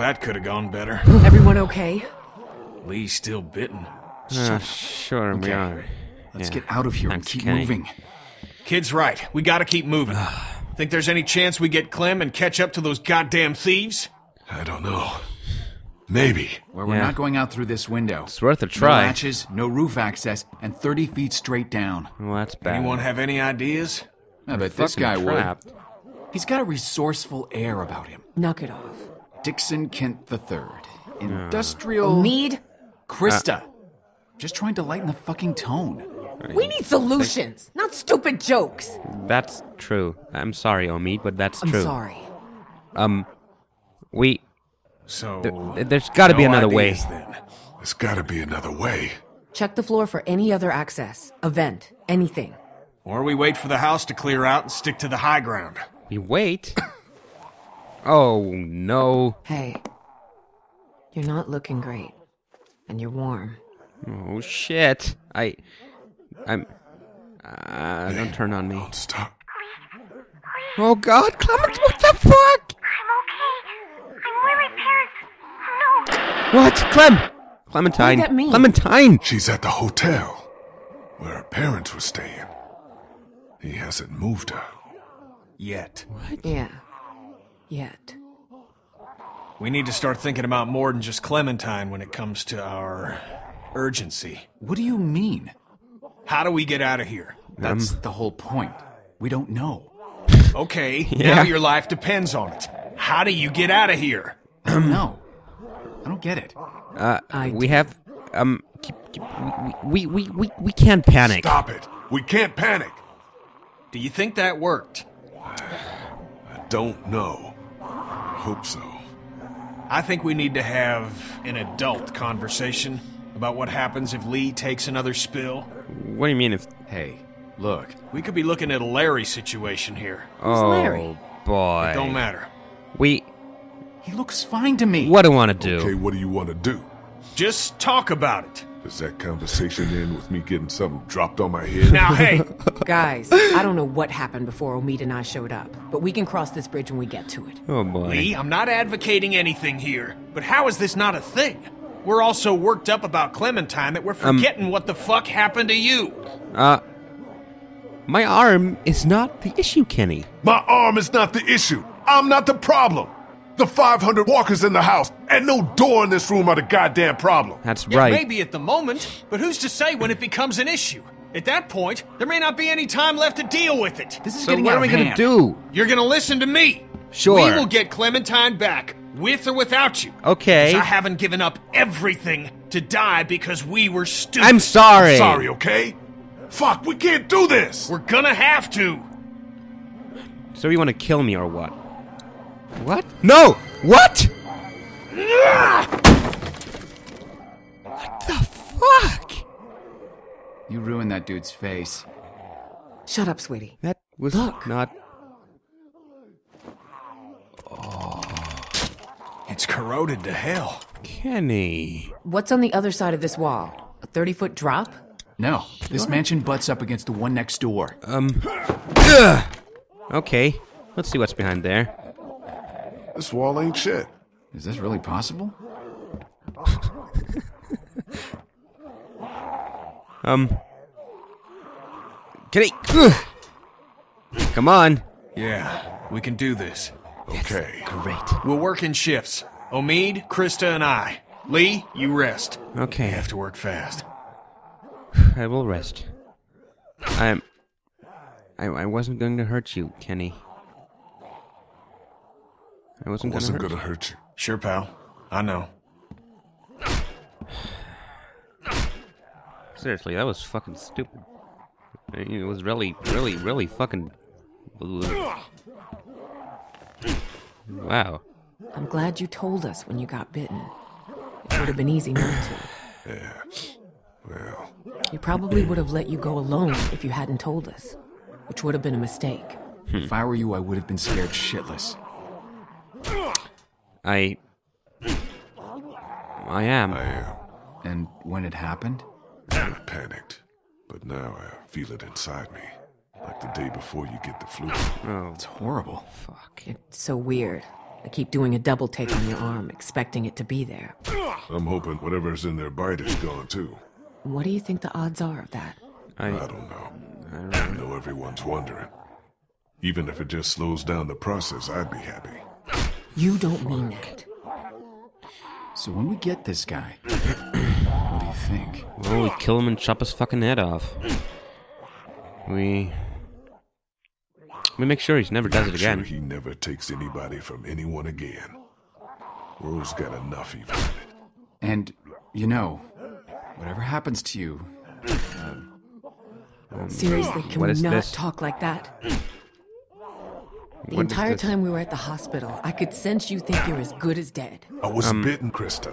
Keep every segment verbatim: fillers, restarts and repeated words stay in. that could have gone better. Everyone okay? Lee's still bitten. Uh, sure, okay. we are. Let's yeah. get out of here That's and keep Kenny. moving. Kid's right. We gotta keep moving. Think there's any chance we get Clem and catch up to those goddamn thieves? I don't know. Maybe. Well, we're yeah. not going out through this window. It's worth a try. No latches, no roof access, and thirty feet straight down. Well, that's bad. Anyone have any ideas? I bet this guy trapped. would. He's got a resourceful air about him. Knock it off. Dixon Kent the Third. Industrial... Omid? Christa. Uh, Just trying to lighten the fucking tone. We need solutions, not stupid jokes. That's true. I'm sorry, Omid, but that's true. I'm sorry. Um, we... So there, there's got to no be another way. Then. There's got to be another way. Check the floor for any other access, a vent, anything. Or we wait for the house to clear out and stick to the high ground. We wait? Oh no! Hey, you're not looking great, and you're warm. Oh shit! I, I'm. Uh, hey, don't turn on me. Don't stop. Oh God, Clement! What the fuck? What? Clem! Clementine. What did that mean? Clementine! She's at the hotel, where her parents were staying. He hasn't moved her. Yet. What? Yeah. Yet. We need to start thinking about more than just Clementine when it comes to our... urgency. What do you mean? How do we get out of here? That's um, the whole point. We don't know. Okay, yeah. now your life depends on it. How do you get out of here? I don't know. I don't get it. Uh, I we do. have, um, keep, keep, we, we, we, we, we can't panic. Stop it. We can't panic. Do you think that worked? I don't know. I hope so. I think we need to have an adult conversation about what happens if Lee takes another spill. What do you mean if... Hey, look. We could be looking at a Larry situation here. Who's Larry? Oh, boy. It don't matter. We... He looks fine to me. What do I want to do? Okay, what do you want to do? Just talk about it. Does that conversation end with me getting something dropped on my head? Now, hey! Guys, I don't know what happened before Omid and I showed up, but we can cross this bridge when we get to it. Oh, boy. Lee, I'm not advocating anything here, but how is this not a thing? We're all so worked up about Clementine that we're forgetting um, what the fuck happened to you. Uh, my arm is not the issue, Kenny. My arm is not the issue. I'm not the problem. The five hundred walkers in the house, and no door in this room are the goddamn problem. That's right. It may be at the moment, but who's to say when it becomes an issue? At that point, there may not be any time left to deal with it. This is so getting out of hand. So what are we going to do? You're going to listen to me. Sure. We will get Clementine back, with or without you. Okay. I haven't given up everything to die because we were stupid. I'm sorry. I'm sorry, okay? Fuck, we can't do this. We're going to have to. So you want to kill me or what? What? No! What? What the fuck? You ruined that dude's face. Shut up, sweetie. That was Look. not... Oh. It's corroded to hell. Kenny... What's on the other side of this wall? A thirty-foot drop? No. This mansion butts up against the one next door. Um... Okay. Let's see what's behind there. This wall ain't shit. Is this really possible? um. Kenny! Come on! Yeah, we can do this. Okay. Yes. Great. We'll work in shifts. Omid, Christa, and I. Lee, you rest. Okay. You have to work fast. I will rest. I'm... I, I wasn't going to hurt you, Kenny. I wasn't, I wasn't gonna, hurt. gonna hurt you. Sure, pal. I know. Seriously, that was fucking stupid. It was really, really, really fucking... Wow. I'm glad you told us when you got bitten. It would have been easy not to. Yeah. Well... You probably would have let you go alone if you hadn't told us. Which would have been a mistake. Hmm. If I were you, I would have been scared shitless. I... I am. I am. And when it happened? I panicked. But now I feel it inside me. Like the day before you get the flu. Oh, it's horrible. Fuck. It's so weird. I keep doing a double take on your arm, expecting it to be there. I'm hoping whatever's in their bite is gone, too. What do you think the odds are of that? I, I don't know. I, don't I know everyone's wondering. Even if it just slows down the process, I'd be happy. You don't mean that. So when we get this guy, what do you think? Well, we kill him and chop his fucking head off. We... We make sure he never does make it again. Sure he never takes anybody from anyone again. World's got enough even. And, you know, whatever happens to you... Uh, um, Seriously, can we not this? talk like that? The what entire time we were at the hospital, I could sense you think you're as good as dead. I was um, bitten, Christa.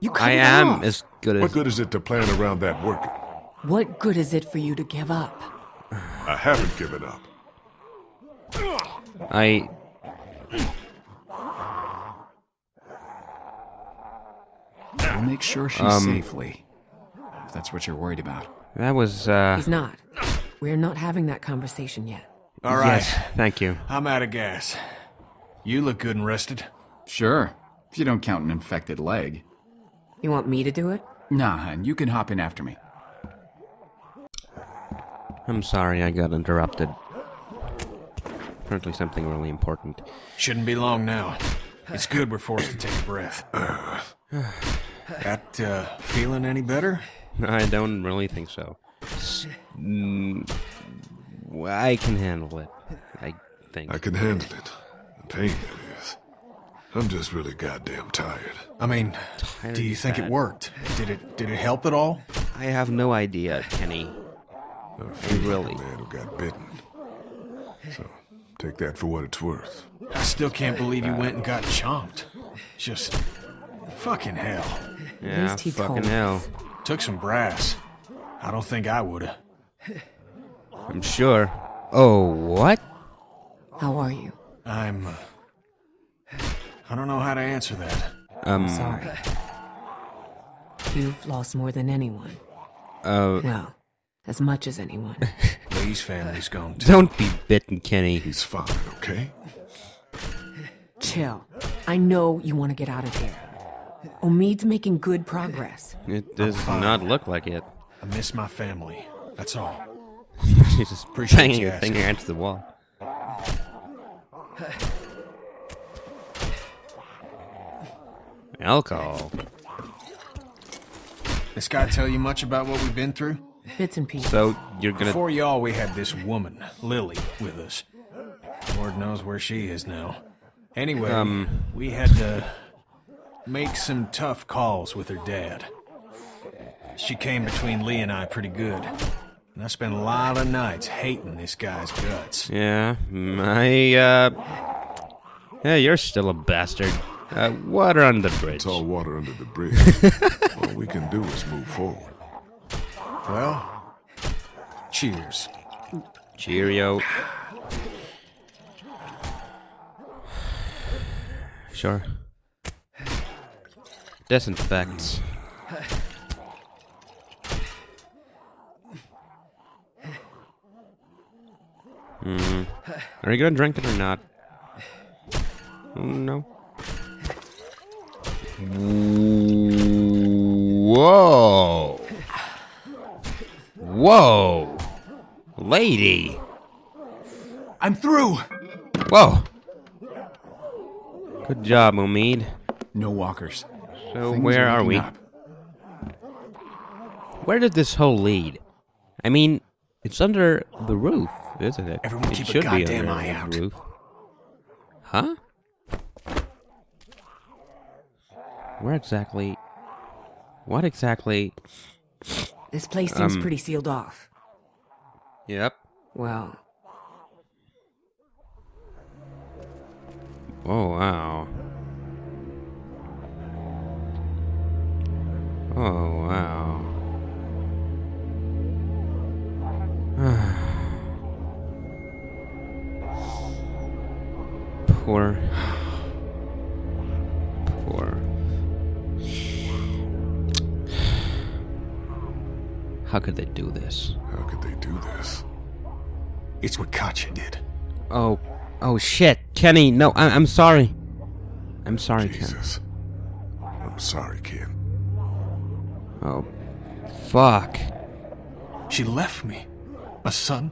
You cut I it am off. as good as... What good is it to plan around that working? What good is it for you to give up? I haven't given up. I... I'll make sure she's um, safely. If that's what you're worried about. That was, uh... He's not. We're not having that conversation yet. All right. Yes, thank you. I'm out of gas. You look good and rested. Sure. If you don't count an infected leg. You want me to do it? Nah, and you can hop in after me. I'm sorry I got interrupted. Apparently something really important. Shouldn't be long now. It's good we're forced to take a breath. That, uh, feeling any better? I don't really think so. Mm, I can handle it, I think. I can handle it. The pain, that is. I'm just really goddamn tired. I mean, tired do you think bad. it worked? Did it Did it help at all? I have no idea, Kenny. I feel really. Like a man who got bitten. So, take that for what it's worth. I still can't believe you went and got chomped. Just fucking hell. Yeah, At least he fucking told hell. Us. Took some brass. I don't think I would've. I'm sure. Oh, what? How are you? I'm... Uh, I don't know how to answer that. Um, I'm sorry. You've lost more than anyone. Uh... Well, as much as anyone. Lee's family's gone too. Don't be bitten, Kenny. He's fine, okay? Chill. I know you want to get out of here. Omid's making good progress. It does not look like it. I miss my family. That's all. She's just banging her finger into the wall. Alcohol. This guy tell you much about what we've been through? Bits and pieces. So you're gonna. Before y'all, we had this woman, Lily, with us. Lord knows where she is now. Anyway, um, we had to make some tough calls with her dad. She came between Lee and I pretty good. And I spent a lot of nights hating this guy's guts. Yeah, I, uh... Yeah, you're still a bastard. Uh, water under the bridge. It's all water under the bridge. All we can do is move forward. Well, cheers. Cheerio. Sure. Disinfects. Mm. Are you gonna drink it or not? No. Whoa! Whoa! Lady! I'm through! Whoa! Good job, Omid. No walkers. So Things where are, are we? Up. Where did this hole lead? I mean, it's under the roof. Isn't it? Everyone it keep a goddamn eye out. Roof. Huh? Where exactly? What exactly? This place um, seems pretty sealed off. Yep. Well. Oh, wow. Oh, wow. Poor, poor. How could they do this? How could they do this? It's what Katya did. Oh, oh shit, Kenny! No, I I'm sorry. I'm sorry, Jesus. Ken. I'm sorry, Ken. Oh, fuck. She left me. A son.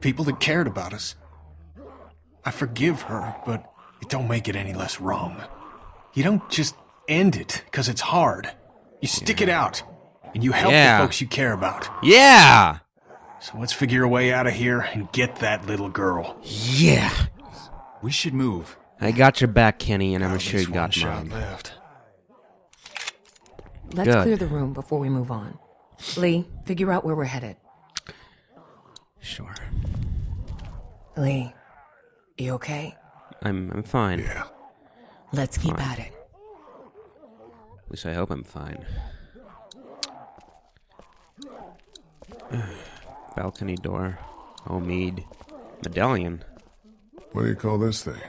People that cared about us. I forgive her, but it don't make it any less wrong. You don't just end it because it's hard. You stick yeah. it out, and you help yeah. the folks you care about. Yeah! So let's figure a way out of here and get that little girl. Yeah! We should move. I got your back, Kenny, and I'm sure you got mine. Left. Let's Good. clear the room before we move on. Lee, figure out where we're headed. Sure. Lee, you okay? I'm I'm fine. Yeah. Let's keep fine. at it. At least I hope I'm fine. Balcony door. Omid. Medallion. What do you call this thing?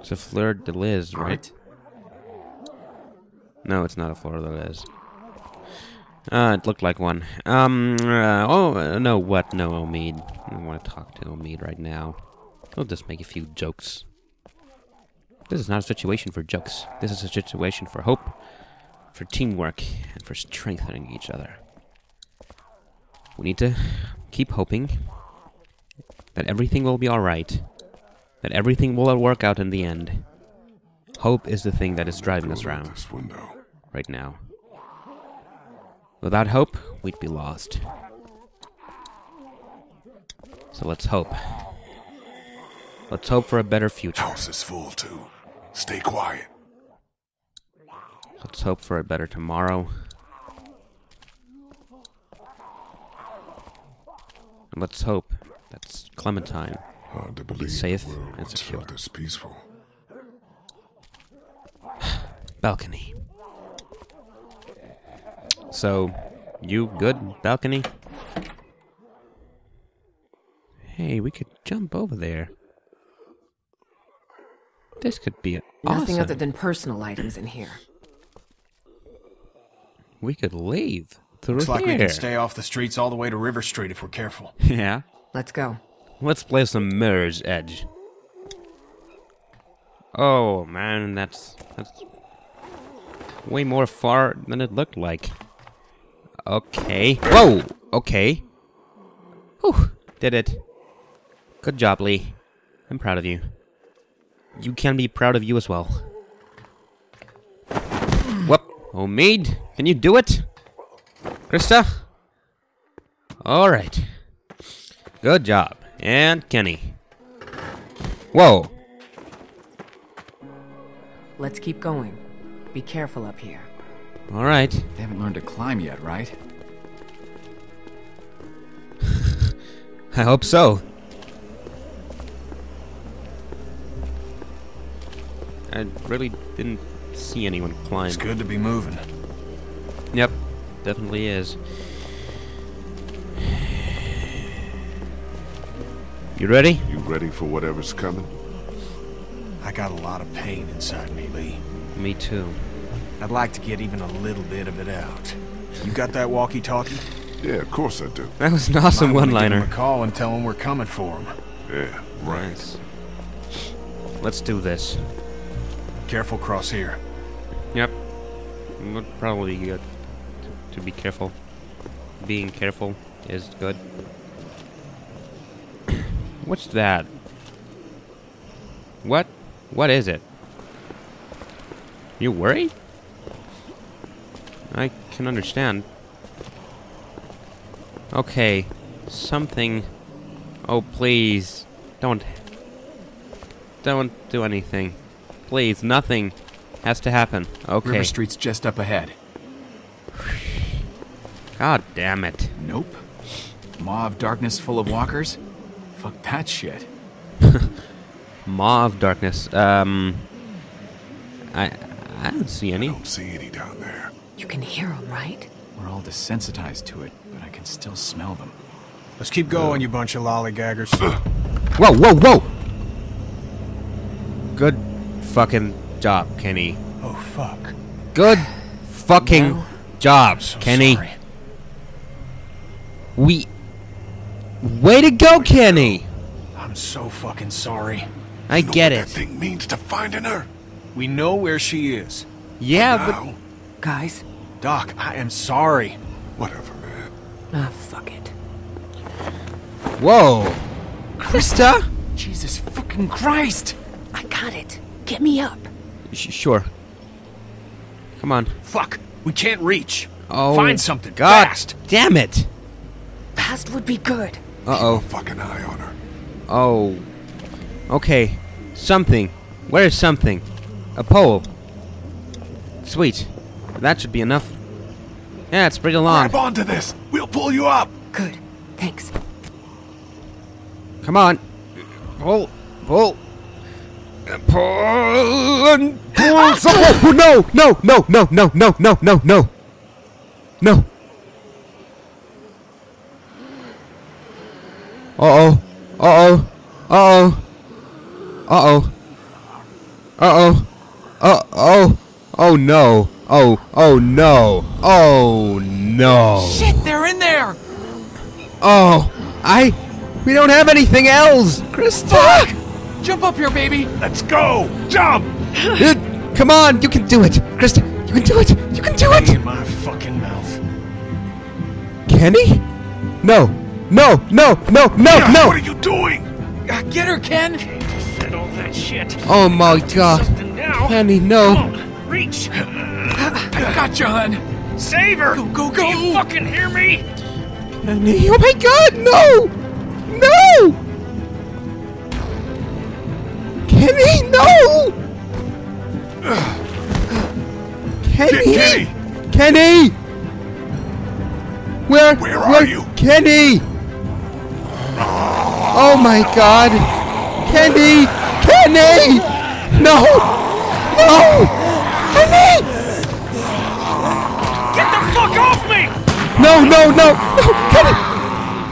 It's a fleur de lis, right? No, it's not a fleur de lis. Uh, it looked like one. Um, uh, oh, no, what? No, Omid. I don't want to talk to Omid right now. I'll just make a few jokes. This is not a situation for jokes. This is a situation for hope, for teamwork, and for strengthening each other. We need to keep hoping that everything will be alright. That everything will work out in the end. Hope is the thing that is driving us around right now. Without hope, we'd be lost. So let's hope. Let's hope for a better future. House is full too. Stay quiet. Let's hope for a better tomorrow. And let's hope that Clementine is safe and secure. This peaceful. Balcony. So, you good, balcony? Hey, we could jump over there. This could be awesome. Nothing other than personal items in here. We could leave through Looks here. Looks like we can stay off the streets all the way to River Street if we're careful. Yeah. Let's go. Let's play some Mirror's Edge. Oh, man, that's... that's way more far than it looked like. Okay. Whoa! Okay. Whew. Did it. Good job, Lee. I'm proud of you. You can be proud of you as well. Whoop. Omid, can you do it? Christa? Alright. Good job. And Kenny. Whoa. Let's keep going. Be careful up here. Alright. They haven't learned to climb yet, right? I hope so. I really didn't see anyone climb. It's good to be moving. Yep, definitely is. You ready? You ready for whatever's coming? I got a lot of pain inside me, Lee. Me too. I'd like to get even a little bit of it out. You got that walkie-talkie? Yeah, of course I do. That was an awesome one-liner. Call and tell him we're coming for him. Yeah, right. Nice. Let's do this. Careful cross here. Yep. Would probably be good to, to be careful. Being careful is good. What's that? What? What is it? You worried? I can understand. Okay. Something. Oh, please. Don't. Don't do anything. Please, nothing has to happen. Okay. River Street's just up ahead. God damn it. Nope. Maw of darkness full of walkers? Fuck that shit. Maw of darkness. Um. I. I don't see any. I don't see any down there. You can hear them, right? We're all desensitized to it, but I can still smell them. Let's keep going, uh, you bunch of lollygaggers. Whoa, whoa, whoa! Good fucking job, Kenny. Oh, fuck. Good fucking no. job, so Kenny. Sorry. We... Way to go, Way Kenny! To go. I'm so fucking sorry. I get it. That thing means to finding her. We know where she is. Yeah, but guys. Doc, I am sorry. Whatever, man. Ah, fuck it. Whoa, Christa! Jesus fucking Christ! I got it. Get me up. Sh sure. Come on. Fuck. We can't reach. Oh. Find something. God. Fast. Damn it. Fast would be good. Uh oh. Keep a fucking eye on her. Oh. Okay. Something. Where is something? A pole. Sweet. That should be enough. Yeah, it's pretty long. Grab onto this. We'll pull you up. Good. Thanks. Come on. Pull. Pull. Pull and pull. Someone. No, no, no, no, no, no, no, no, no. No. Uh-oh. Uh-oh. Uh-oh. Uh-oh. Uh-oh. Uh-oh. Oh no. Oh, oh no. Oh no. Shit, they're in there. Oh, I we don't have anything else. Christa! Jump up here, baby. Let's go. Jump. Dude, come on. You can do it. Christa, you can do it. You can do it. In my fucking mouth. Kenny? No. No. No. No. No. Yeah, no. What are you doing? Uh, get her, Ken. Can't defend all that shit. Oh my god. Kenny, no. Come on, reach. I got you, hun. Save her. Go, go, go. Do you fucking hear me? Kenny. Oh my god. No. No. Kenny, no! Kenny! Kenny! Kenny! Where, where are where, you? Kenny! Oh my god! Kenny! Kenny! No! No! Kenny! Get the fuck off me! No, no, no! No! Kenny!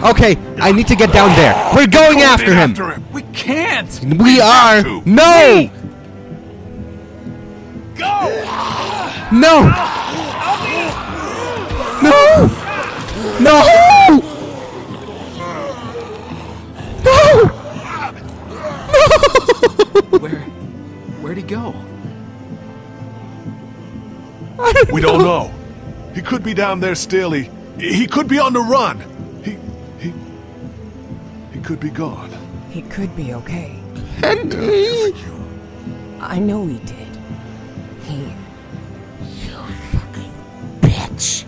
Okay, I need to get down there. We're going after him. after him. We can't. We, we are. No. Go. No. No. No. No. No. Where? Where'd he go? I don't we know. don't know. He could be down there still. He, he could be on the run. Could be gone. He could be okay. And he... I know he did. He... You fucking bitch.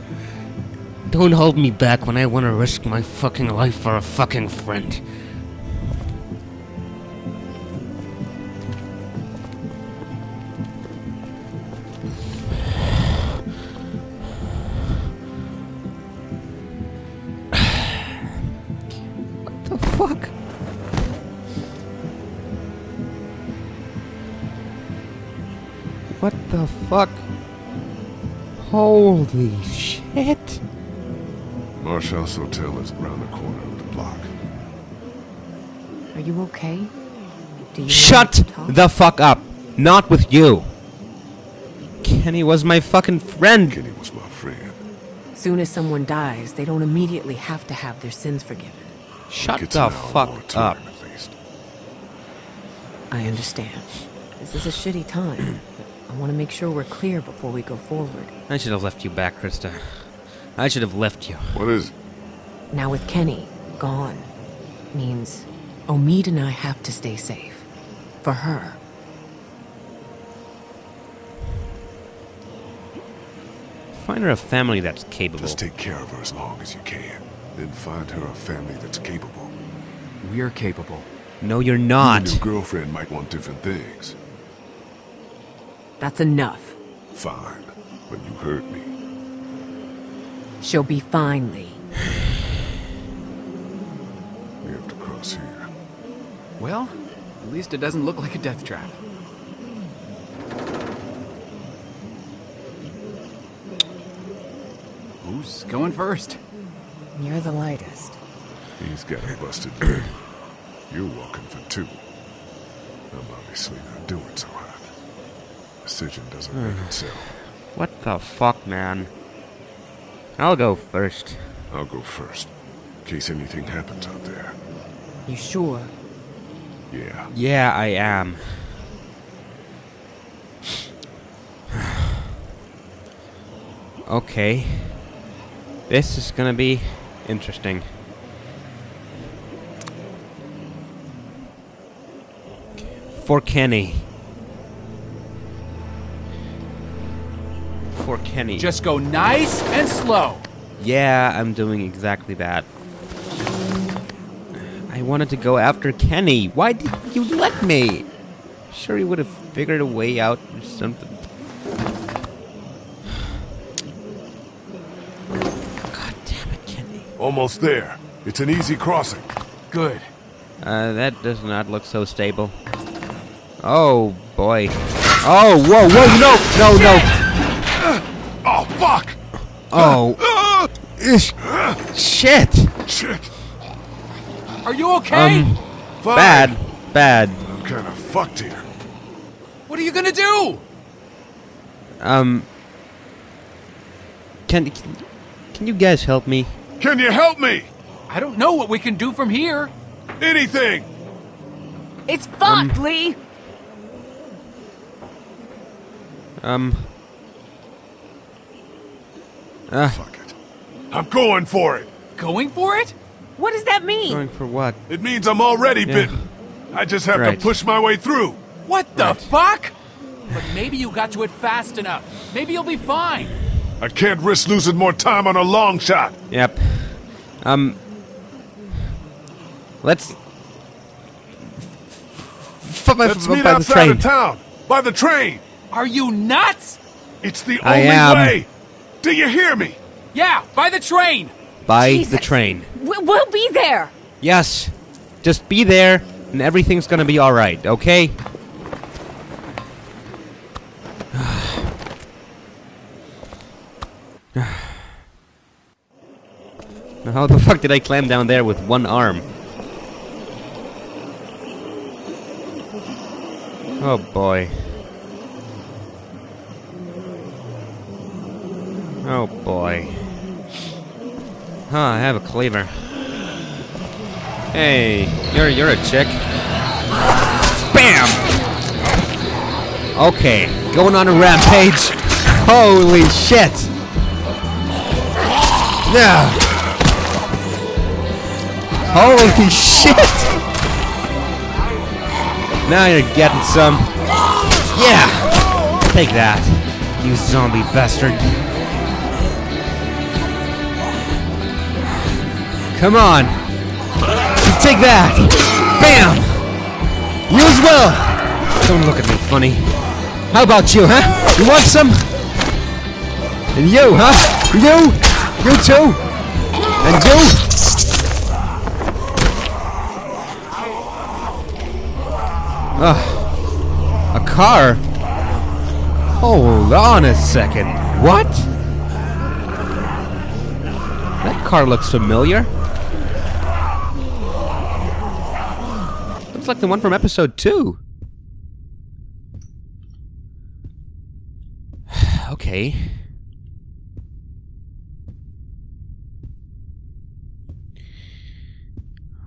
Don't hold me back when I want to risk my fucking life for a fucking friend. Fuck. What the fuck? Holy shit. Marsh House Hotel is around the corner of the block. Are you okay? Do you Shut the fuck up. Not with you. Kenny was my fucking friend. Kenny was my friend. Soon as someone dies, they don't immediately have to have their sins forgiven. Shut the fuck up. I understand. This is a shitty time. But I want to make sure we're clear before we go forward. I should have left you back, Christa. I should have left you. What is it? Now with Kenny gone, means Omid and I have to stay safe. For her. Find her a family that's capable. Just take care of her as long as you can. Then find her a family that's capable. We're capable. No, you're not. Your new girlfriend might want different things. That's enough. Fine, but you heard me. She'll be fine, Lee. We have to cross here. Well, at least it doesn't look like a death trap. Who's going first? You're the lightest. He's got a busted leg. You're walking for two. I'm obviously not doing so hot. Decision doesn't make itself. What the fuck, man? I'll go first. I'll go first. In case anything happens out there. You sure? Yeah. Yeah, I am. Okay. This is gonna be interesting. For Kenny. For Kenny. Just go nice and slow. Yeah, I'm doing exactly that. I wanted to go after Kenny. Why did you let me? Sure, he would have figured a way out or something. God damn it, Kenny. Almost there. It's an easy crossing. Good. Uh, that does not look so stable. Oh, boy. Oh, whoa, whoa, no, no, no. Oh, fuck. Oh. Ish. Shit. Shit. Are you okay? Um, bad. Bad. I'm kind of fucked here. What are you going to do? Um. Can, can, can you guys help me? Can you help me? I don't know what we can do from here. Anything. It's fucked, um, Lee. Um. Uh, Fuck it. I'm going for it. Going for it? What does that mean? Going for what? It means I'm already yeah. bitten. I just have right. to push my way through. What the right. fuck? But maybe you got to it fast enough. Maybe you'll be fine. I can't risk losing more time on a long shot. Yep. Um. Let's. F Let's meet by outside the train. of town. By the train. Are you nuts? It's the I only am. way. Do you hear me? Yeah, by the train. By Jesus. the train. We'll be there. Yes. Just be there, and everything's gonna be all right, okay? How the fuck did I climb down there with one arm? Oh, boy. Oh, boy. Huh, I have a cleaver. Hey, you're you're a chick. Bam! Okay, going on a rampage. Holy shit! Yeah. Holy shit! Now you're getting some. Yeah! Take that, you zombie bastard. Come on! Take that! Bam! You as well! Don't look at me funny. How about you, huh? You want some? And you, huh? You? You too? And you? Ugh. A car? Hold on a second. What? That car looks familiar. Looks like the one from episode two. Okay.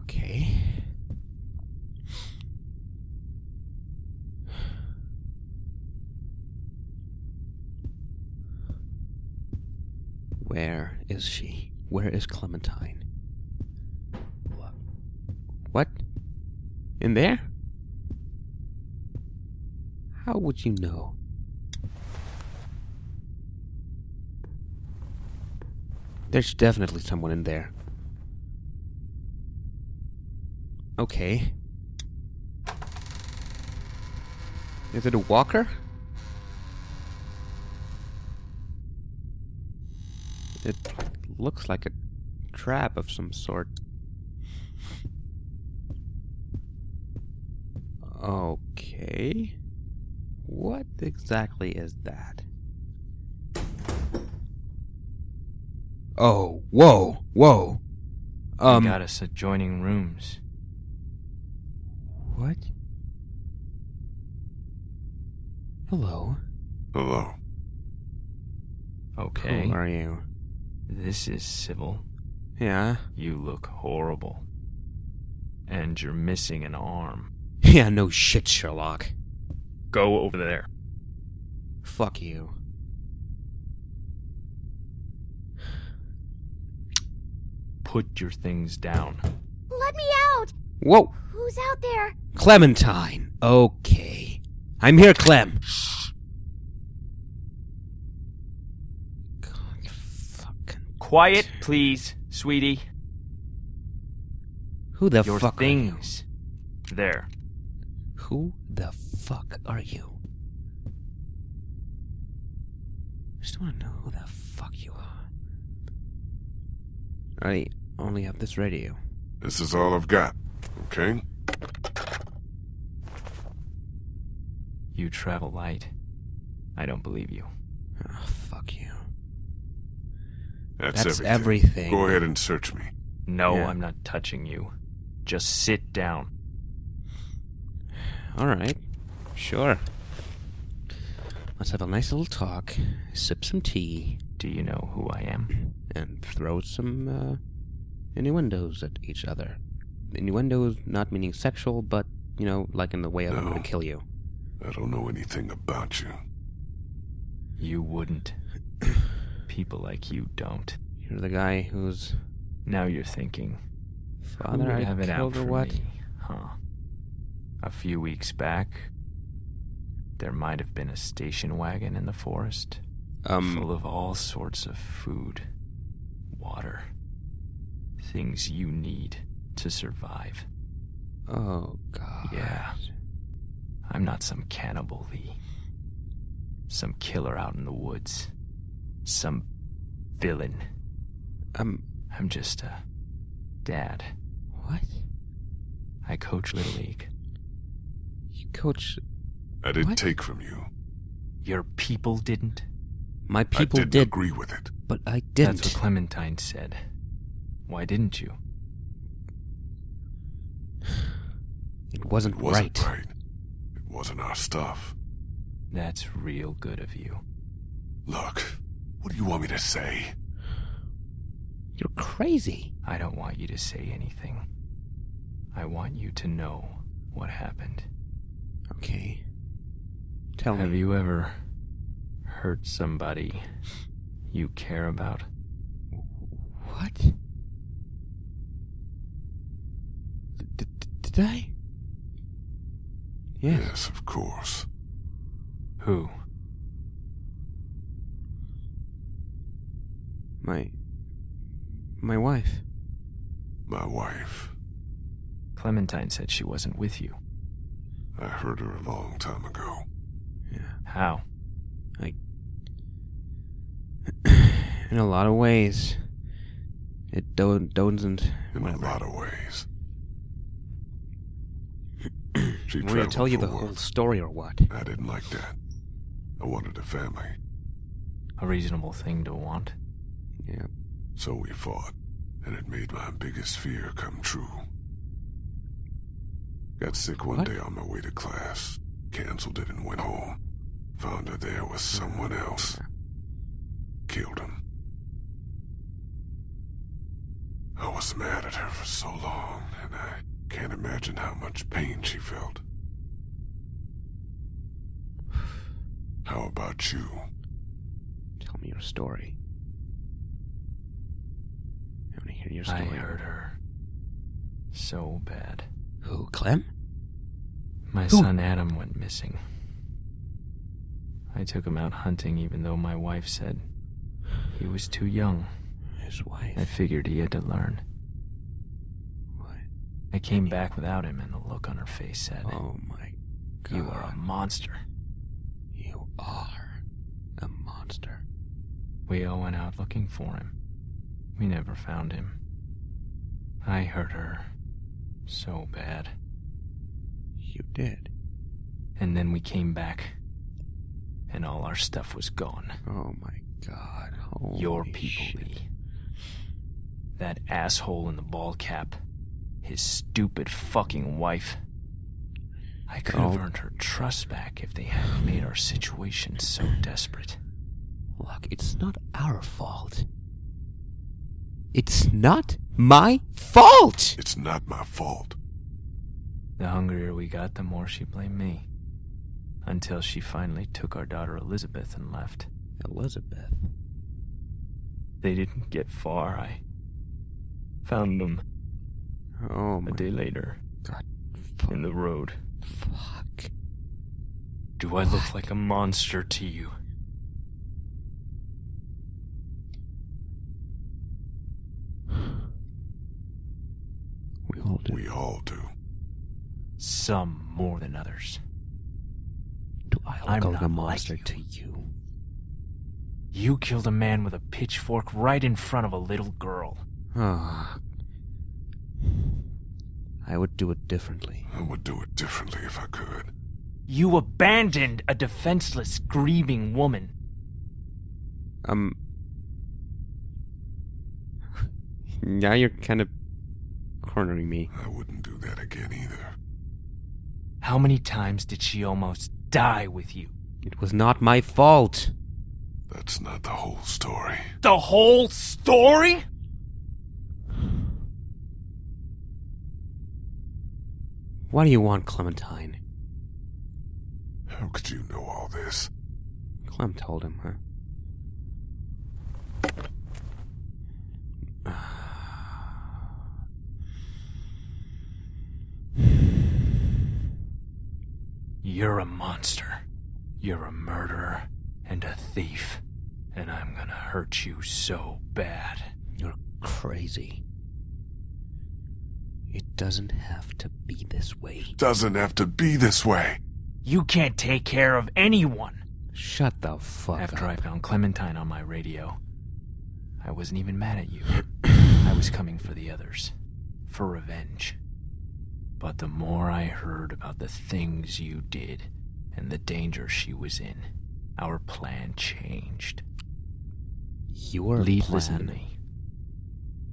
Okay. Where is she? Where is Clementine? What? In there? How would you know? There's definitely someone in there. Okay. Is it a walker? It looks like a trap of some sort. Okay. What exactly is that? Oh, whoa, whoa. Um. They got us adjoining rooms. What? Hello. Hello. Okay. Who are you? This is Civil. Yeah. You look horrible. And you're missing an arm. Yeah, no shit, Sherlock. Go over there. Fuck you. Put your things down. Let me out! Whoa! Who's out there? Clementine. Okay. I'm here, Clem. God fucking... Quiet, dude. Please, sweetie. Who the your fuck things are you? There. Who the fuck are you? I just want to know who the fuck you are. I only have this radio. This is all I've got, okay? You travel light. I don't believe you. Oh, fuck you. That's, That's everything. everything. Go ahead and search me. No, yeah. I'm not touching you. Just sit down. Alright. Sure. Let's have a nice little talk, sip some tea. Do you know who I am? And throw some uh, innuendos at each other. Innuendos not meaning sexual, but, you know, like in the way of no, I'm gonna kill you. I don't know anything about you. You wouldn't. People like you don't. You're the guy who's... Now you're thinking, Father, I have it out for what? me, huh? A few weeks back... There might have been a station wagon in the forest, um, full of all sorts of food, water, things you need to survive. Oh, God. Yeah. I'm not some cannibal, Lee. Some killer out in the woods. Some villain. Um, I'm just a dad. What? I coach Little League. You coach... I didn't what? take from you. Your people didn't? My people did. I didn't did, agree with it. But I didn't. That's what Clementine said. Why didn't you? It wasn't, it wasn't right. right. It wasn't our stuff. That's real good of you. Look, what do you want me to say? You're crazy. I don't want you to say anything. I want you to know what happened. Okay. Tell me. Have you ever hurt somebody you care about? What? Did I? Yes. Yes, of course. Who? My... My wife. My wife. Clementine said she wasn't with you. I heard her a long time ago. How? I... In a lot of ways. It do doesn't... In whatever. a lot of ways. She traveled for work. I want to tell you the whole story or what? I didn't like that. I wanted a family. A reasonable thing to want. Yeah. So we fought, and it made my biggest fear come true. Got sick one what? day on my way to class. Canceled it and went home. Found her there with someone else. Killed him. I was mad at her for so long, and I can't imagine how much pain she felt. How about you? Tell me your story. I want to hear your story. I hurt her. So bad. Who, Clem? My Who? son Adam went missing. I took him out hunting even though my wife said he was too young. His wife? I figured he had to learn. What? I came Kenny. back without him and the look on her face said, oh my God. You are a monster. You are a monster. We all went out looking for him. We never found him. I hurt her so bad. You did. And then we came back. And all our stuff was gone. Oh my God. Holy Your people, shit. Lee. That asshole in the ball cap. His stupid fucking wife. I could have oh. earned her trust back if they hadn't made our situation so desperate. Look, it's not our fault. It's not my fault! It's not my fault. The hungrier we got, the more she blamed me. Until she finally took our daughter Elizabeth and left. Elizabeth? They didn't get far. I found them. Oh, my. A day later. God. Fuck. In the road. Fuck. Do I Fuck. look like a monster to you? We all do. We all do. Some more than others. Do I look I'm like a monster like you. to you? You killed a man with a pitchfork right in front of a little girl. Ah. I would do it differently. I would do it differently if I could. You abandoned a defenseless, grieving woman. Um... Now you're kind of cornering me. I wouldn't do that again either. How many times did she almost die with you? It was not my fault. That's not the whole story. The whole story?! What do you want, Clementine? How could you know all this? Clem told him, huh? You're a monster. You're a murderer and a thief. And I'm gonna hurt you so bad. You're crazy. It doesn't have to be this way. It doesn't have to be this way. You can't take care of anyone. Shut the fuck up. After I found Clementine on my radio, I wasn't even mad at you. I was coming for the others. For revenge. But the more I heard about the things you did and the danger she was in, our plan changed. Your plan? Lee, listen to me.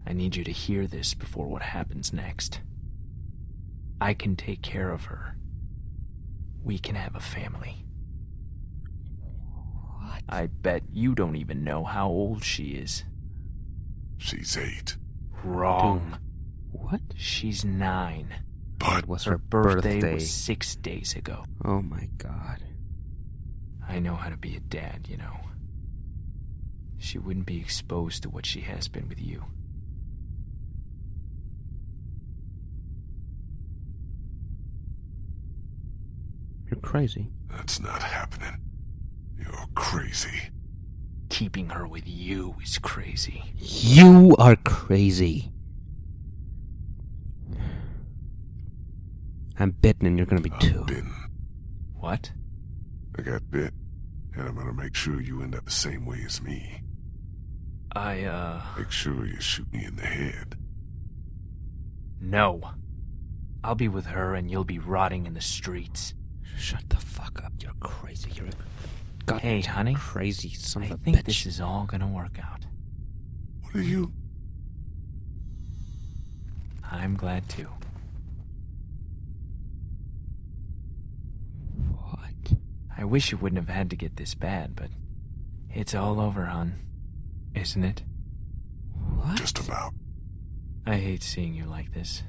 I need you to hear this before what happens next. I can take care of her. We can have a family. What? I bet you don't even know how old she is. She's eight. Wrong. Dude. What? She's nine. But it was her, her birthday, birthday was six days ago. Oh my God. I know how to be a dad, you know. She wouldn't be exposed to what she has been with you. You're crazy. That's not happening. You're crazy. Keeping her with you is crazy. You are crazy. I'm bitten and you're gonna be I'm too. Bitten. What? I got bit, and I'm gonna make sure you end up the same way as me. I, uh... Make sure you shoot me in the head. No. I'll be with her and you'll be rotting in the streets. Shut the fuck up. You're crazy. You're a god. Hey, honey. Crazy son of a bitch. I think this is all gonna work out. What are you? I'm glad too. What? I wish it wouldn't have had to get this bad, but it's all over, hon. Isn't it? What? Just about. I hate seeing you like this.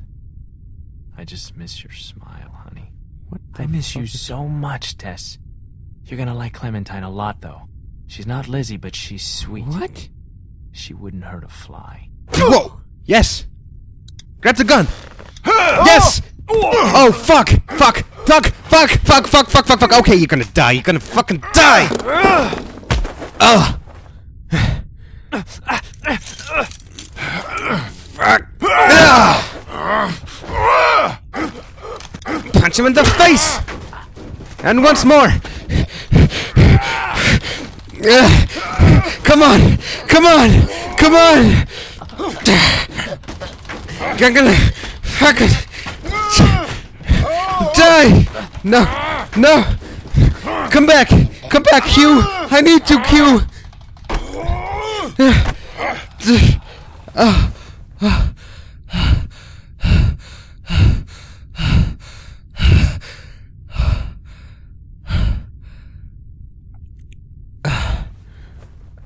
I just miss your smile, honey. What I miss you so much, Tess. You're gonna like Clementine a lot, though. She's not Lizzie, but she's sweet. What? She wouldn't hurt a fly. Whoa! Yes! Grab the gun! Yes! Oh, fuck! Fuck! Fuck! Fuck! Fuck! Fuck! Fuck! Fuck! Fuck! Okay, you're gonna die. You're gonna fucking die! Oh! Fuck! Punch him in the face! And once more! Come on! Come on! Come on! I'm gonna fucking die! No! No! Come back! Come back, Q! I need to, Q! Oh! Oh!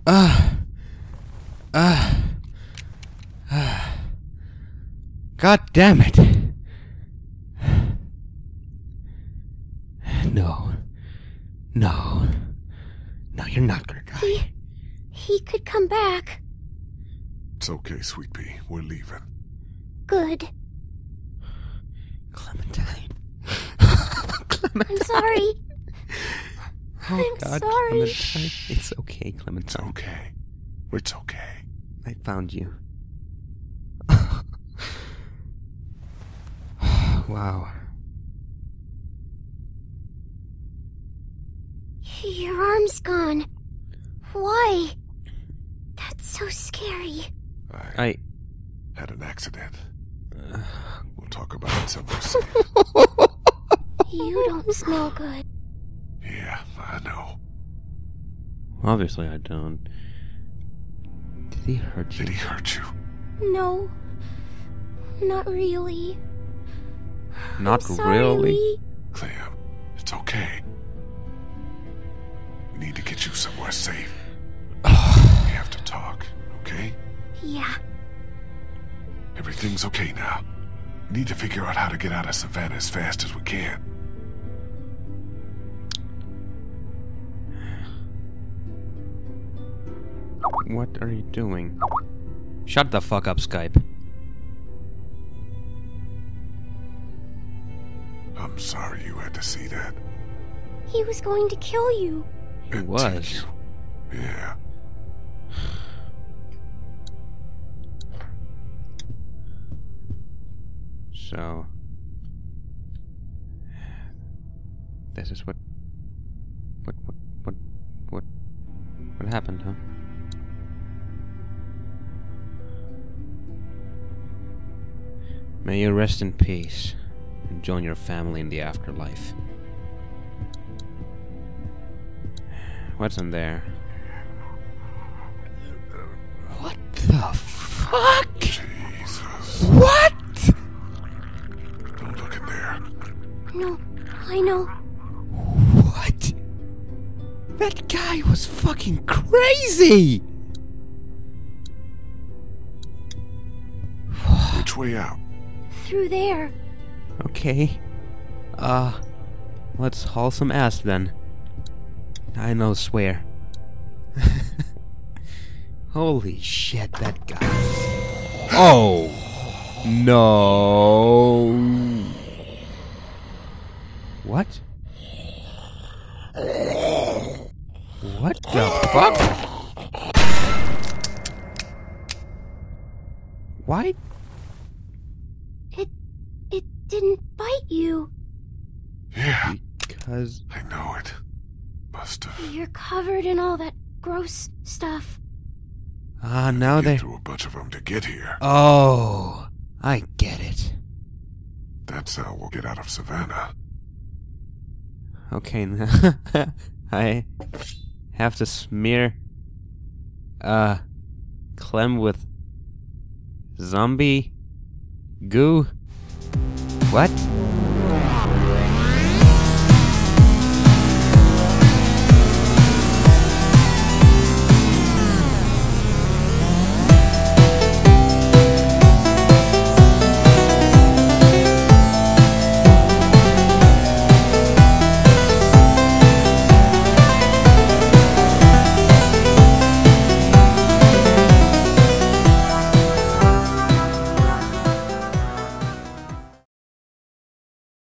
Ah, ah, ah, God damn it. No. No, you're not gonna die. He, he could come back. It's okay, sweet pea. We're leaving. Good. Clementine. Clementine. I'm sorry. Oh, I'm God, sorry. Clementine. It's okay, Clementine. It's okay. It's okay. I found you. Wow. Your arm's gone. Why? That's so scary. I, I... had an accident. Uh, we'll talk about it somewhere soon. You don't smell good. Yeah, I know. Obviously I don't. Did he hurt you? Did he hurt you? No. Not really. Not I'm sorry, really? Lee. Clem, it's okay. We need to get you somewhere safe. We have to talk, okay? Yeah. Everything's okay now. We need to figure out how to get out of Savannah as fast as we can. What are you doing? Shut the fuck up, Skype. I'm sorry you had to see that. He was going to kill you. He and was. You. Yeah. So... This is what... What, what, what, what... What happened, huh? May you rest in peace and join your family in the afterlife. What's in there? What the fuck? Jesus. What? Don't look in there. No, I know. What? That guy was fucking crazy! Which way out? Through there. Okay. Uh, let's haul some ass then. I know, swear. Holy shit, that guy. Oh! No! What? What the fuck? Why? It... it didn't bite you. Yeah. Because... I know it. You're covered in all that gross stuff. Ah, uh, now they... through a bunch of them to get here. Oh, I get it. That's how we'll get out of Savannah. Okay, now I have to smear, uh, Clem with zombie goo. What?